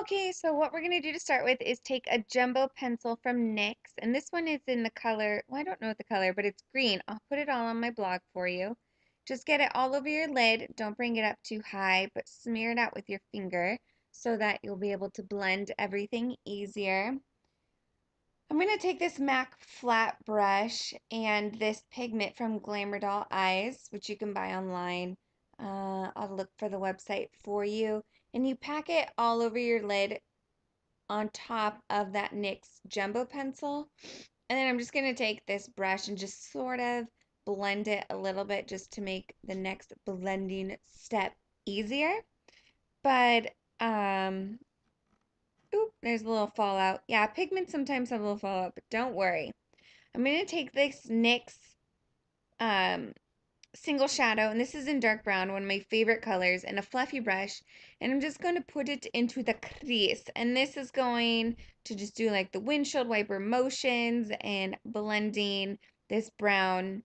Okay, so what we're going to do to start with is take a jumbo pencil from NYX, and this one is in the color, well, I don't know what the color, but it's green. I'll put it all on my blog for you. Just get it all over your lid. Don't bring it up too high, but smear it out with your finger so that you'll be able to blend everything easier. I'm going to take this MAC flat brush and this pigment from Glamour Doll Eyes, which you can buy online. I'll look for the website for you. And you pack it all over your lid on top of that NYX jumbo pencil. And then I'm just going to take this brush and just sort of blend it a little bit just to make the next blending step easier. But, oop, there's a little fallout. Yeah, pigments sometimes have a little fallout, but don't worry. I'm going to take this NYX single shadow, and this is in dark brown, one of my favorite colors, and a fluffy brush, and I'm just going to put it into the crease. And this is going to just do like the windshield wiper motions and blending this brown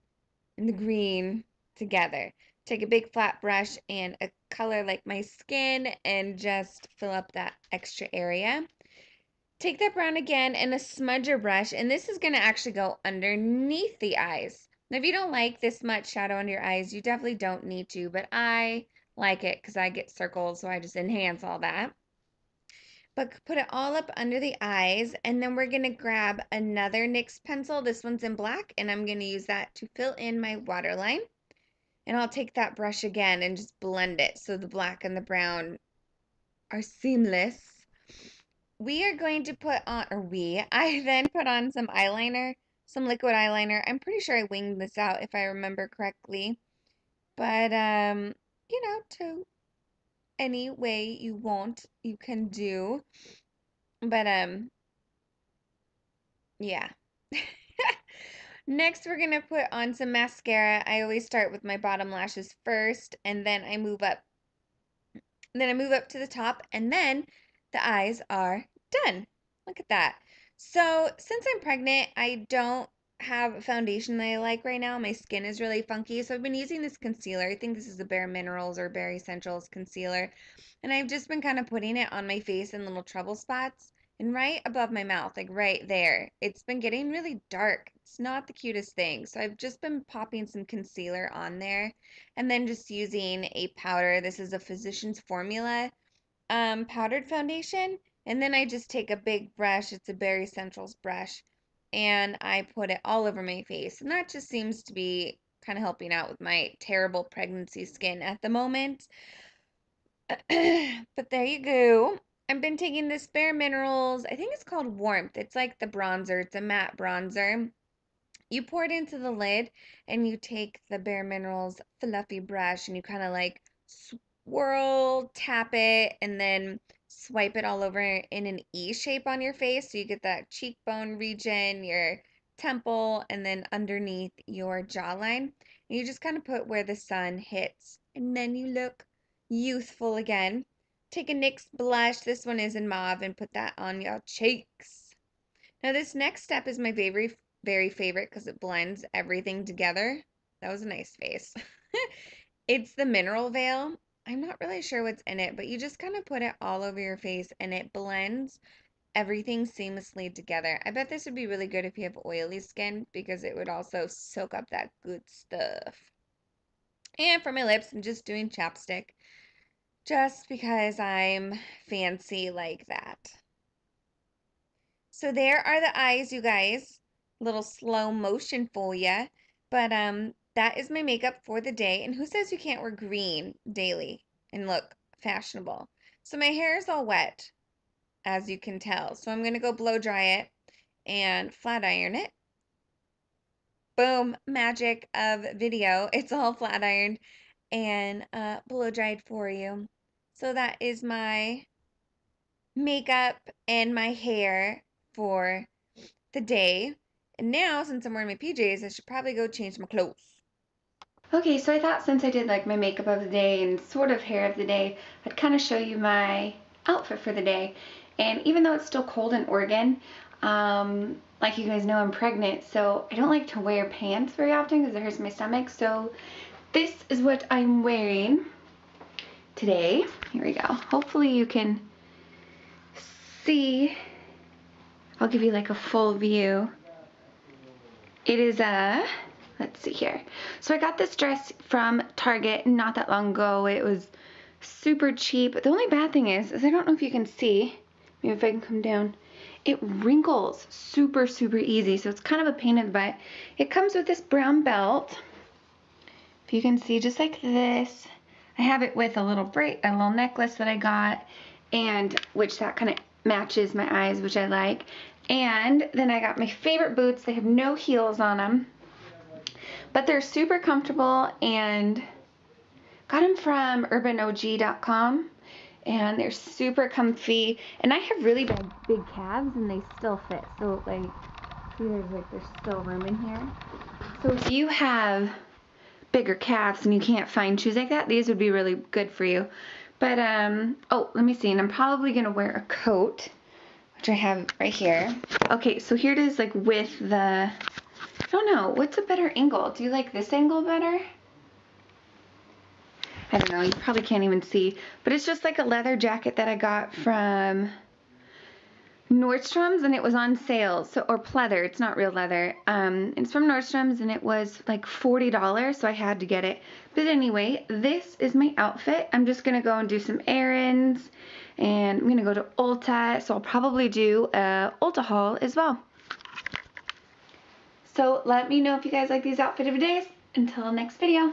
and the green together. Take a big flat brush and a color like my skin and just fill up that extra area. Take that brown again and a smudger brush, and this is going to actually go underneath the eyes. Now, if you don't like this much shadow under your eyes, you definitely don't need to, but I like it because I get circles, so I just enhance all that. But put it all up under the eyes, and then we're going to grab another NYX pencil. This one's in black, and I'm going to use that to fill in my waterline. And I'll take that brush again and just blend it so the black and the brown are seamless. We are going to put on, I then put on some eyeliner, some liquid eyeliner. I'm pretty sure I winged this out if I remember correctly. But, you know, to any way you want, you can do. But, yeah. Next, we're going to put on some mascara. I always start with my bottom lashes first, and then I move up. And then I move up to the top, and then the eyes are done. Look at that. So, since I'm pregnant, I don't have a foundation that I like right now. My skin is really funky, so I've been using this concealer. I think this is the Bare Minerals or Bare Essentials concealer. And I've just been kind of putting it on my face in little trouble spots. And right above my mouth, like right there, it's been getting really dark. It's not the cutest thing. So I've just been popping some concealer on there and then just using a powder. This is a Physician's Formula powdered foundation. And then I just take a big brush. It's a Bare Essentials brush. And I put it all over my face. And that just seems to be kind of helping out with my terrible pregnancy skin at the moment. But there you go. I've been taking this Bare Minerals, I think it's called Warmth. It's like the bronzer. It's a matte bronzer. You pour it into the lid, and you take the Bare Minerals fluffy brush, and you kind of like swirl, tap it, and then swipe it all over in an E shape on your face. So you get that cheekbone region, your temple, and then underneath your jawline. And you just kind of put where the sun hits, and then you look youthful again. Take a NYX blush, this one is in mauve, and put that on your cheeks. Now this next step is my very favorite because it blends everything together. That was a nice face. It's the mineral veil. I'm not really sure what's in it, but you just kind of put it all over your face and it blends everything seamlessly together. I bet this would be really good if you have oily skin because it would also soak up that good stuff. And for my lips, I'm just doing chapstick. Just because I'm fancy like that. So there are the eyes, you guys. A little slow motion for ya. But that is my makeup for the day. And who says you can't wear green daily and look fashionable? So my hair is all wet, as you can tell. So I'm going to go blow dry it and flat iron it. Boom, magic of video. It's all flat ironed and blow dried for you. So that is my makeup and my hair for the day. And now, since I'm wearing my PJs, I should probably go change my clothes. Okay, so I thought since I did like my makeup of the day and sort of hair of the day, I'd kind of show you my outfit for the day. And even though it's still cold in Oregon, like you guys know, I'm pregnant, so I don't like to wear pants very often because it hurts my stomach. So this is what I'm wearing today. Here we go. Hopefully you can see. I'll give you like a full view. It is a, let's see here. So I got this dress from Target not that long ago. It was super cheap. The only bad thing is I don't know if you can see. Maybe if I can come down. It wrinkles super, super easy. So it's kind of a pain in the butt. It comes with this brown belt. If you can see, just like this. I have it with a little braid, a little necklace that I got, and which that kind of matches my eyes, which I like. And then I got my favorite boots. They have no heels on them, but they're super comfortable, and got them from urbanog.com, and they're super comfy. And I have really big calves, and they still fit. So like, see, there's still room in here. So if you have bigger calves and you can't find shoes like that, these would be really good for you. But oh, let me see. And I'm probably gonna wear a coat, which I have right here. Okay, so here it is, like with the, I don't know, what's a better angle? Do you like this angle better? I don't know, you probably can't even see, but it's just like a leather jacket that I got from Nordstrom's, and it was on sale, so, or pleather, it's not real leather. It's from Nordstrom's, and it was like $40, so I had to get it. But anyway, this is my outfit. I'm just gonna go and do some errands, and I'm gonna go to Ulta, so I'll probably do a Ulta haul as well. So let me know if you guys like these outfit of the days. Until next video.